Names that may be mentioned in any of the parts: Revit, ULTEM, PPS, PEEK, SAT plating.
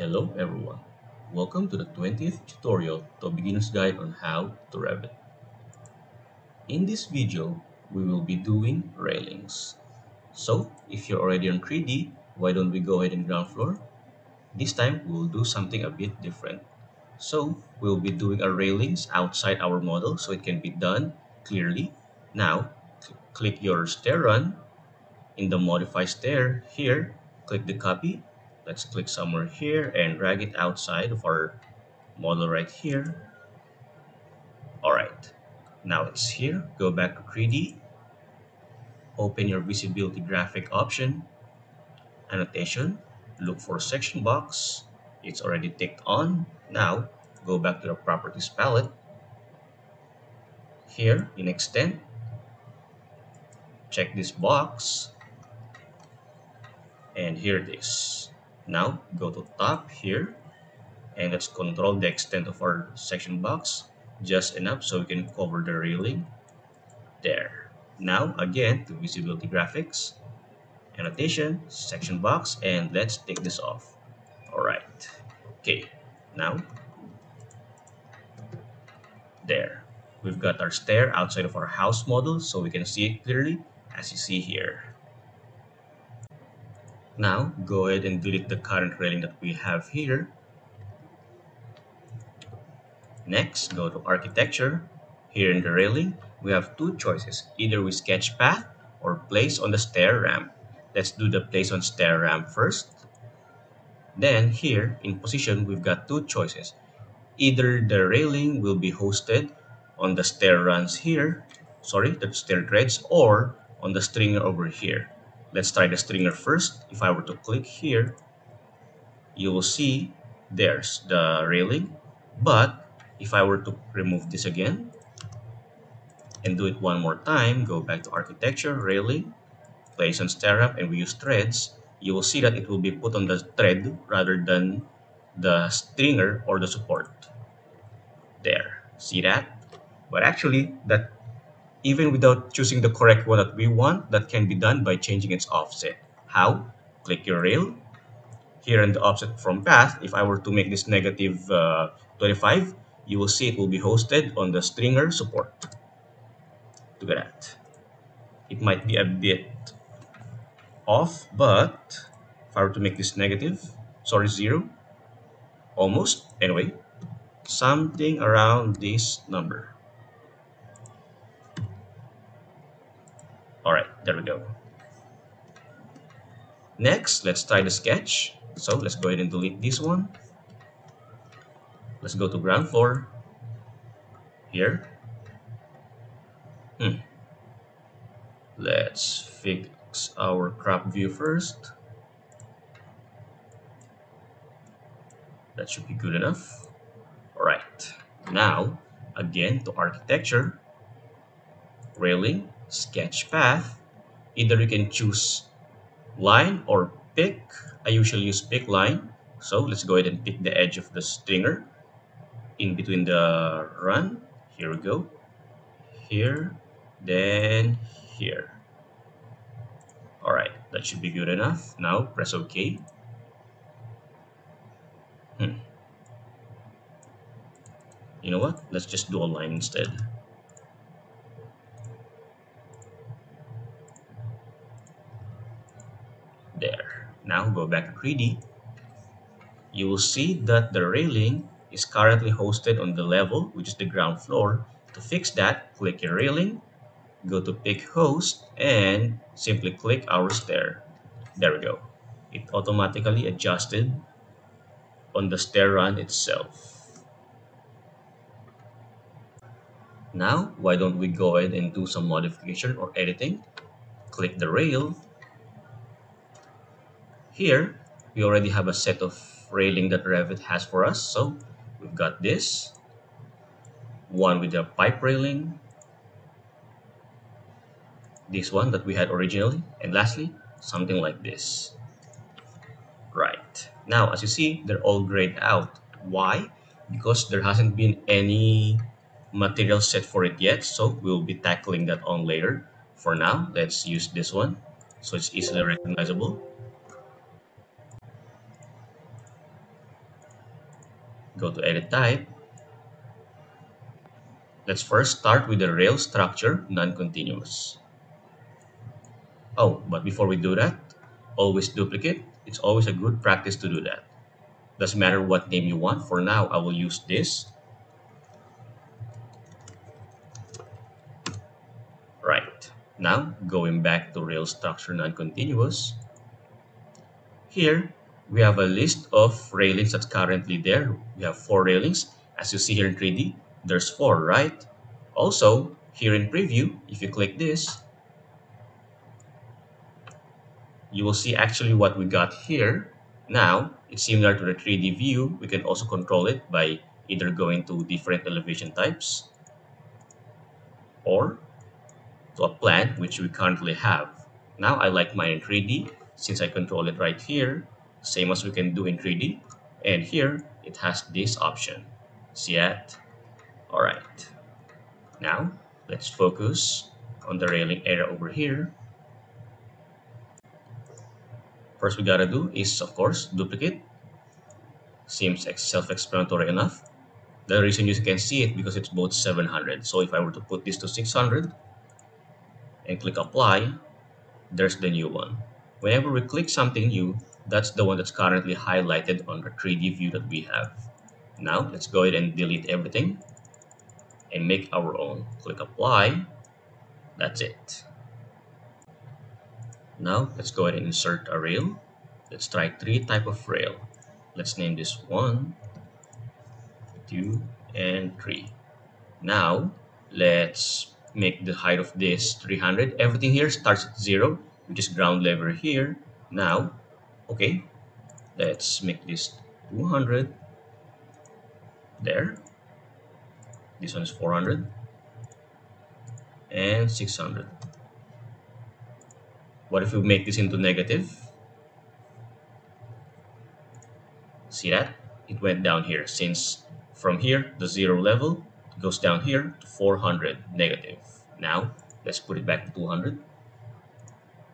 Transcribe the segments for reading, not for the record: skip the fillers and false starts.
Hello everyone, welcome to the 20th tutorial to a beginner's guide on how to Revit. In this video, we will be doing railings. So, if you're already on 3D, why don't we go ahead and ground floor? This time, we'll do something a bit different. So, we'll be doing our railings outside our model so it can be done clearly. Now, click your stair run. In the modify stair here, click the copy. Let's click somewhere here and drag it outside of our model right here. Alright, now it's here. Go back to 3D. Open your visibility graphic option. Annotation. Look for section box. It's already ticked on. Now, go back to the properties palette. Here in extend. Check this box. And here it is. Now go to top here and let's control the extent of our section box just enough so we can cover the railing there. Now again to visibility graphics, annotation, section box, and let's take this off. Alright, okay, now there. We've got our stair outside of our house model so we can see it clearly as you see here. Now, go ahead and delete the current railing that we have here. Next, go to architecture. Here in the railing, we have two choices. Either we sketch path or place on the stair ramp. Let's do the place on stair ramp first. Then here in position, we've got two choices. Either the railing will be hosted on the stair runs here, sorry, the stair treads, or on the stringer over here. Let's try the stringer first. If I were to click here, you will see there's the railing. But if I were to remove this again and do it one more time, go back to architecture, railing, place on stair ramp, and we use threads, you will see that it will be put on the thread rather than the stringer or the support. There, see that? But actually, that even without choosing the correct one that we want, that can be done by changing its offset. How? Click your rail. Here in the offset from path, if I were to make this negative 25, you will see it will be hosted on the stringer support. Look at that. It might be a bit off, but if I were to make this zero, almost, anyway, something around this number. Alright, there we go. Next, let's try the sketch. So let's go ahead and delete this one. Let's go to ground floor. Here. Let's fix our crop view first. That should be good enough. Alright, now again to architecture, railing, sketch path. Either you can choose line or pick. I usually use pick line, so let's go ahead and pick the edge of the stringer in between the run. Here we go, here, then here. All right that should be good enough. Now press OK. You know what, let's just do a line instead. Now go back to 3D. You will see that the railing is currently hosted on the level, which is the ground floor. To fix that, click your railing, go to pick host, and simply click our stair. There we go. It automatically adjusted on the stair run itself. Now, why don't we go ahead and do some modification or editing? Click the rail. Here, we already have a set of railing that Revit has for us. So we've got this one with a pipe railing, this one that we had originally, and lastly, something like this. Right. Now, as you see, they're all grayed out. Why? Because there hasn't been any material set for it yet. So we'll be tackling that on later. For now, let's use this one so it's easily recognizable. Go to edit type. Let's first start with the rail structure, non-continuous. Oh, but before we do that, always duplicate. It's always a good practice to do that. Doesn't matter what name you want. For now, I will use this. Right. Now, going back to rail structure non-continuous. Here, we have a list of railings that's currently there. We have 4 railings. As you see here in 3D, there's 4, right? Also, here in preview, if you click this, you will see actually what we got here. Now, it's similar to the 3D view. We can also control it by either going to different elevation types or to a plan, which we currently have. Now, I like mine in 3D since I control it right here, same as we can do in 3D. And here, it has this option. See that? All right. Now, let's focus on the railing area over here. First we gotta do is, of course, duplicate. Seems self-explanatory enough. The reason you can see it because it's both 700. So if I were to put this to 600 and click apply, there's the new one. Whenever we click something new, that's the one that's currently highlighted on the 3D view that we have. Now let's go ahead and delete everything and make our own. Click apply. That's it. Now, let's go ahead and insert a rail. Let's try 3 types of rail. Let's name this 1, 2, and 3. Now, let's make the height of this 300. Everything here starts at 0, which is ground level here. Now, okay, let's make this 200. There. This one is 400. And 600. What if we make this into negative? See that? It went down here since from here, the 0 level, it goes down here to 400 negative. Now, let's put it back to 200.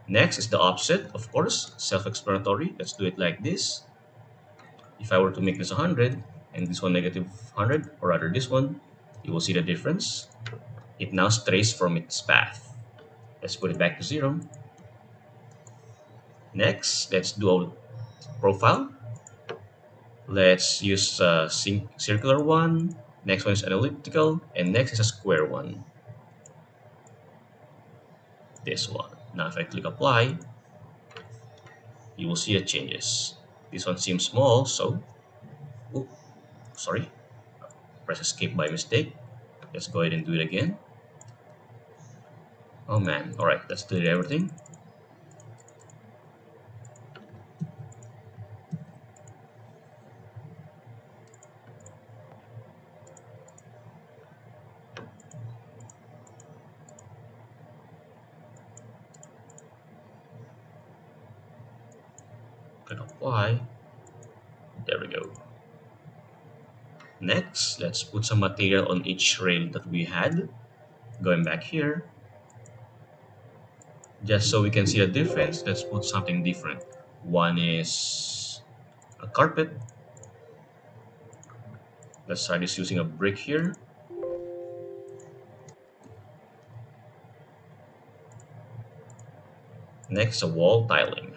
Next is the offset, of course, self-explanatory. Let's do it like this. If I were to make this 100 and this one negative 100, or rather this one, you will see the difference. It now strays from its path. Let's put it back to 0. Next, let's do our profile. Let's use a circular one. Next one is an elliptical, and next is a square one. This one. Now, if I click apply, you will see the changes. This one seems small, so oh, sorry, press escape by mistake. Let's go ahead and do it again. Oh man! All right, let's delete everything. Click apply. There we go. Next, let's put some material on each rail that we had. Going back here. Just so we can see the difference, let's put something different. One is a carpet. Let's try this using a brick here. Next, a wall tiling.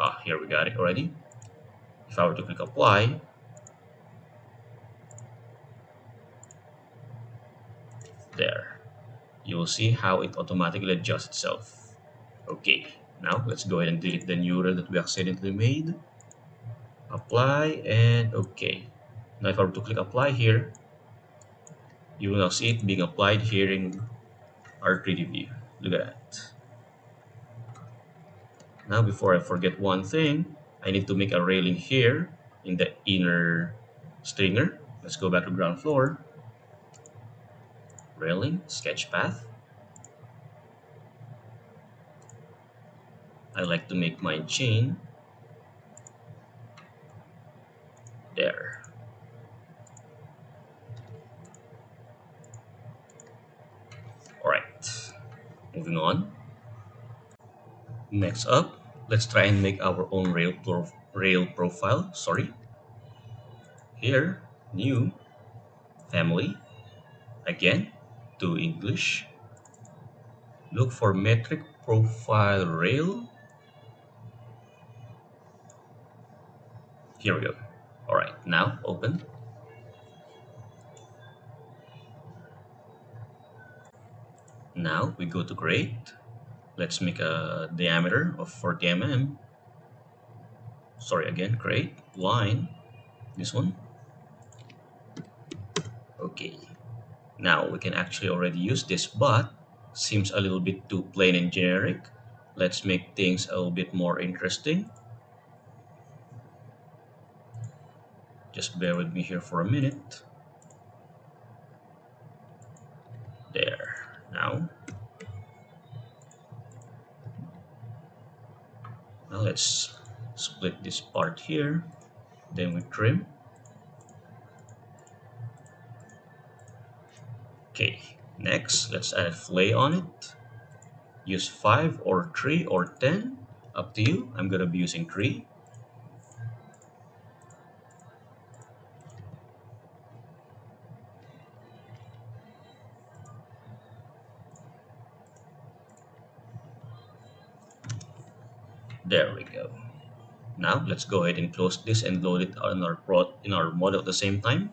Ah, here we got it already. If I were to click apply, there, you will see how it automatically adjusts itself. Okay, now let's go ahead and delete the new rail that we accidentally made. Apply and okay. Now if I were to click apply here, you will now see it being applied here in our 3D view. Look at that. Now, before I forget one thing, I need to make a railing here in the inner stringer. Let's go back to ground floor. Railing, sketch path. I like to make mine chain. There. Alright, moving on. Next up, let's try and make our own rail profile. Here, new family, again to English. Look for metric profile rail. Here we go. All right, now open. Now we go to grade. Let's make a diameter of 40 mm. Sorry, again, grade, line, this one. Okay, now we can actually already use this, but seems a little bit too plain and generic. Let's make things a little bit more interesting. Just bear with me here for a minute. There, now. Now let's split this part here, then we trim. Okay, next let's add a fillet on it. Use 5 or 3 or 10, up to you. I'm gonna be using 3. There we go. Now let's go ahead and close this and load it on our model at the same time.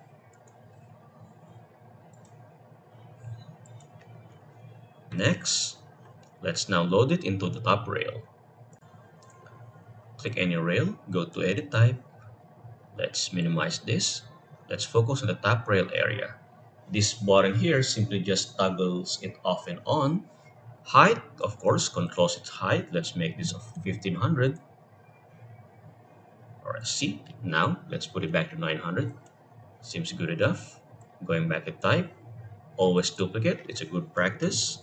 Next, let's now load it into the top rail. Click any rail, go to edit type. Let's minimize this. Let's focus on the top rail area. This button here simply just toggles it off and on. Height, of course, controls its height. Let's make this of 1500. Alright, see, now let's put it back to 900. Seems good enough. Going back to type, always duplicate, it's a good practice.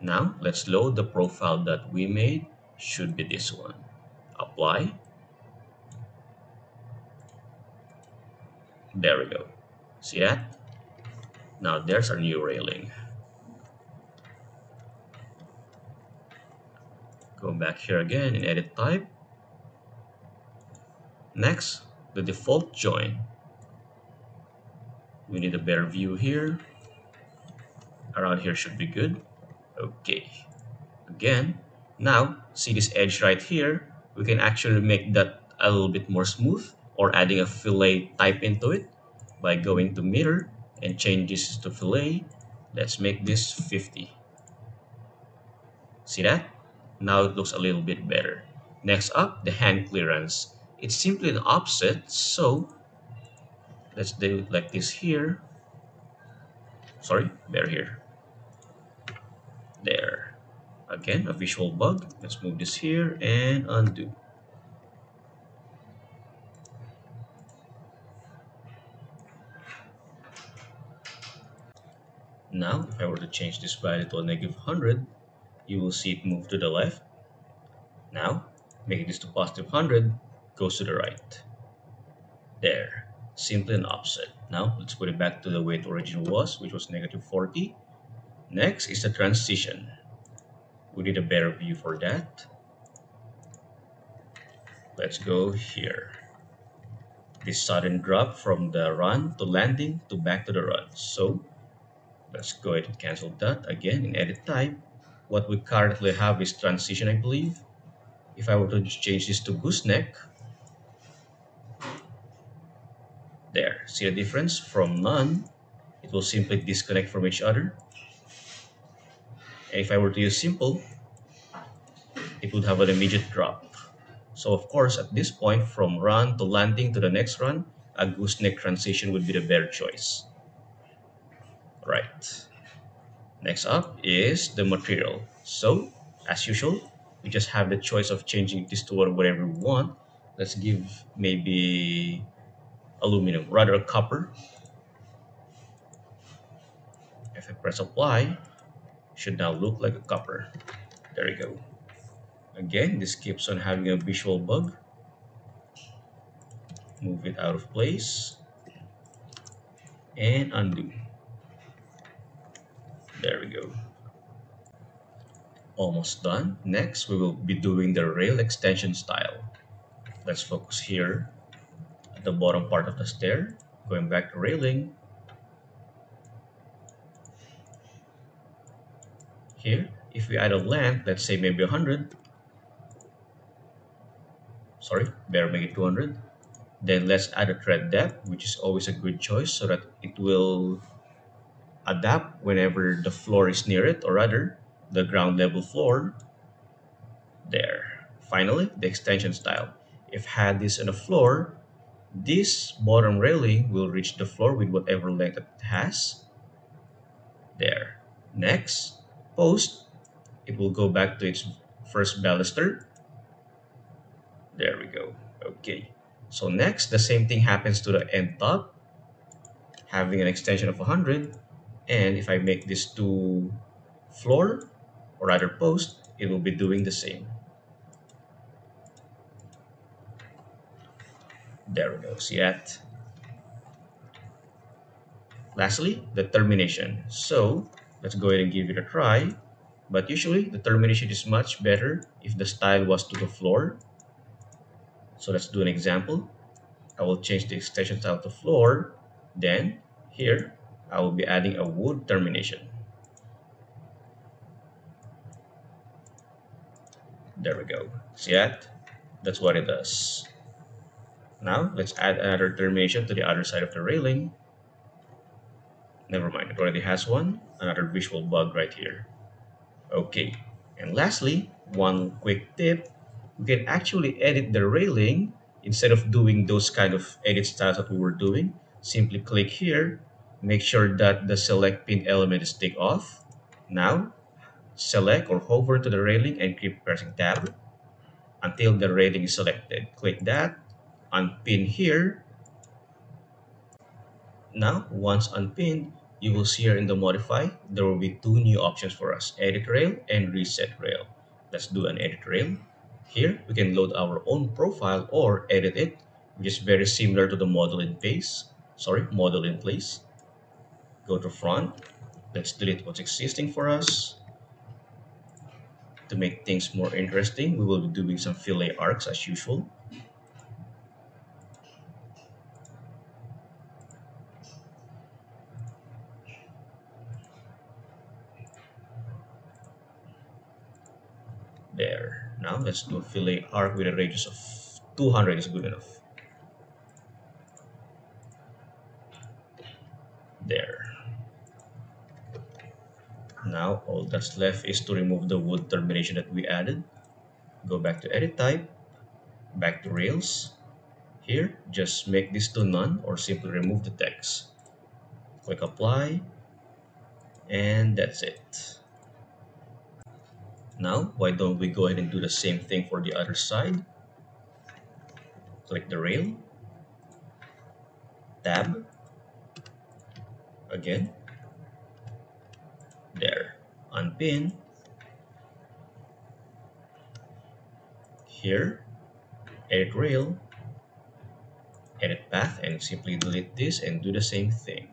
Now let's load the profile that we made, should be this one. Apply. There we go. See that? Now there's our new railing. Go back here again and edit type. Next, the default join. We need a better view here. Around here should be good. Okay. Again, now see this edge right here. We can actually make that a little bit more smooth, or adding a fillet type into it by going to mirror and change this to fillet. Let's make this 50. See that? Now it looks a little bit better. Next up, the hand clearance. It's simply an offset, so let's do it like this here. Sorry, bear here. There. Again, a visual bug. Let's move this here and undo. Now, if I were to change this value to a negative 100, you will see it move to the left. Now, making this to positive 100, goes to the right. There, simply an offset. Now, let's put it back to the way it originally was, which was negative 40. Next is the transition. We need a better view for that. Let's go here. This sudden drop from the run to landing to back to the run. So, let's go ahead and cancel that again in edit type. What we currently have is transition, I believe. If I were to change this to gooseneck, there, see the difference? From none, it will simply disconnect from each other. And if I were to use simple, it would have an immediate drop. So of course, at this point, from run to landing to the next run, a gooseneck transition would be the better choice. Right. Next up is the material. So, as usual, we just have the choice of changing this to whatever we want. Let's give maybe aluminum, rather copper. If I press apply, should now look like a copper. There we go. Again, this keeps on having a visual bug. Move it out of place and undo. There we go. Almost done. Next, we will be doing the rail extension style. Let's focus here. the bottom part of the stair, going back to railing. Here, if we add a length, let's say maybe 100. Sorry, better make it 200. Then let's add a thread depth, which is always a good choice so that it will adapt whenever the floor is near it, or rather the ground level floor. There. Finally, the extension style. If I had this on the floor, this bottom railing will reach the floor with whatever length it has. There. Next, post. It will go back to its first baluster. There we go. Okay. So next, the same thing happens to the end top, having an extension of 100. And if I make this to floor, or rather post, it will be doing the same. There we go, see that? Lastly, the termination. So let's go ahead and give it a try. But usually the termination is much better if the style was to the floor. So let's do an example. I will change the extension style to floor. Then here, I will be adding a wood termination. There we go. See that? That's what it does. Now let's add another termination to the other side of the railing. Never mind, it already has one. Another visual bug right here. Okay. And lastly, one quick tip. We can actually edit the railing instead of doing those kind of edit styles that we were doing. Simply click here. Make sure that the select pin element is ticked off. Now, select or hover to the railing and keep pressing tab until the railing is selected. Click that, unpin here. Now, once unpinned, you will see here in the modify, there will be two new options for us, edit rail and reset rail. Let's do an edit rail. Here, we can load our own profile or edit it, which is very similar to the model in place. Go to front. Let's delete what's existing for us. To make things more interesting, we will be doing some fillet arcs as usual. There. Now let's do a fillet arc with a radius of 200 is good enough. There. Now all that's left is to remove the wood termination that we added. Go back to edit type, back to rails. Here, just make this to none or simply remove the text. Click apply, and that's it. Now, why don't we go ahead and do the same thing for the other side? Click the rail, tab, again. There, unpin. Here, edit rail, edit path, and simply delete this and do the same thing.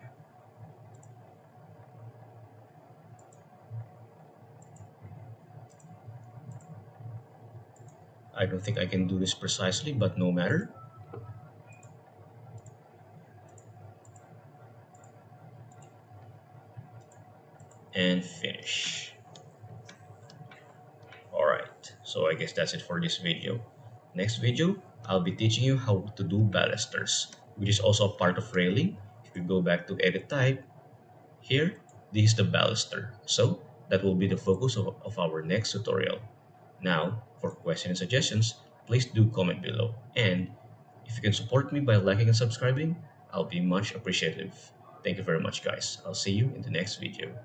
I don't think I can do this precisely, but no matter. And finish. Alright, so I guess that's it for this video. Next video, I'll be teaching you how to do balusters, which is also a part of railing. If you go back to edit type, here, this is the baluster. So, that will be the focus of our next tutorial. Now, for questions and suggestions, please do comment below. And if you can support me by liking and subscribing, I'll be much appreciative. Thank you very much, guys. I'll see you in the next video.